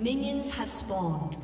Minions have spawned.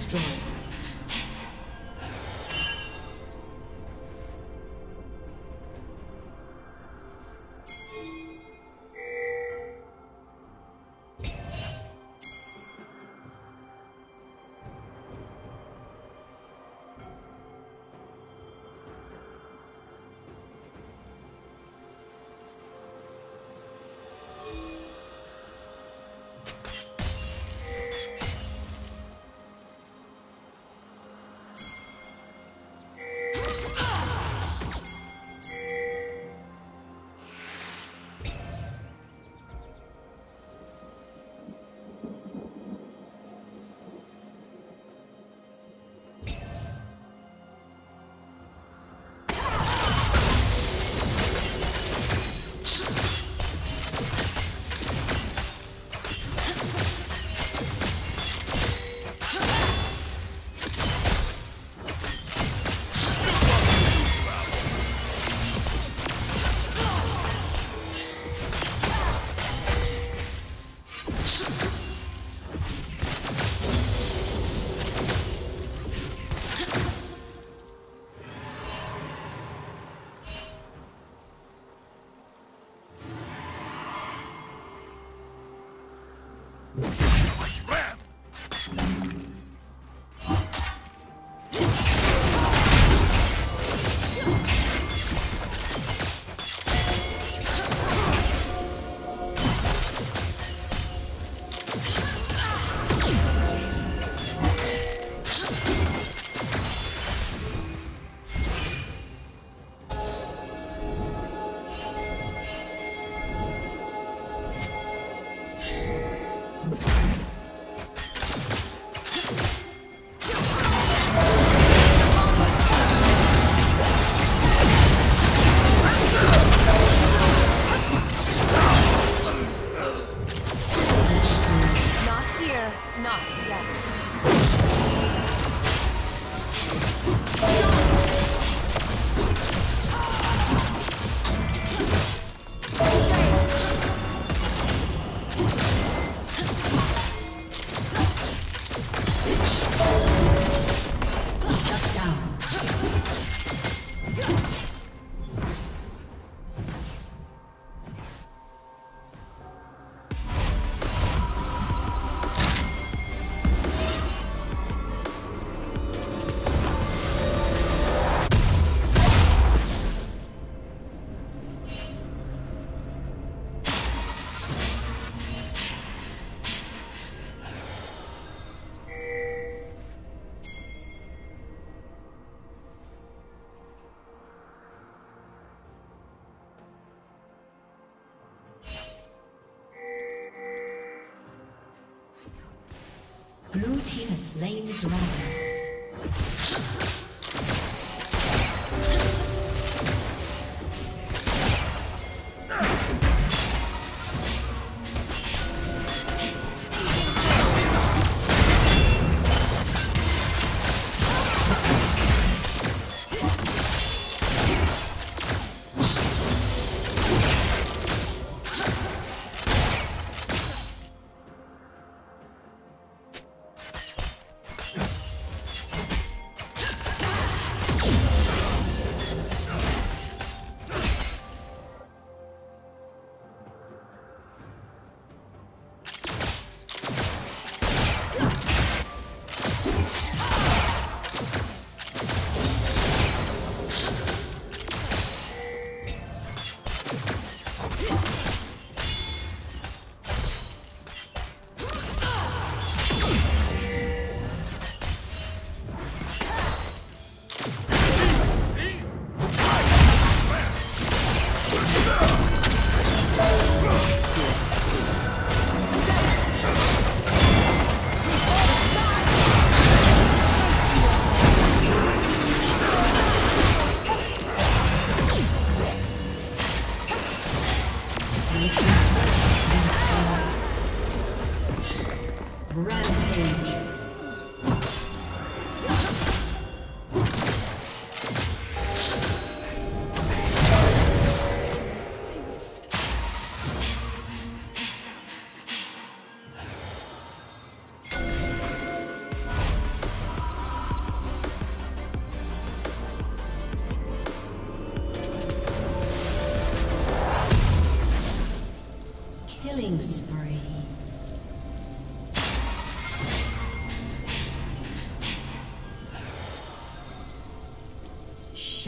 destroyed. Blue team has slain the dragon.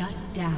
Shut down.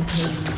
Team.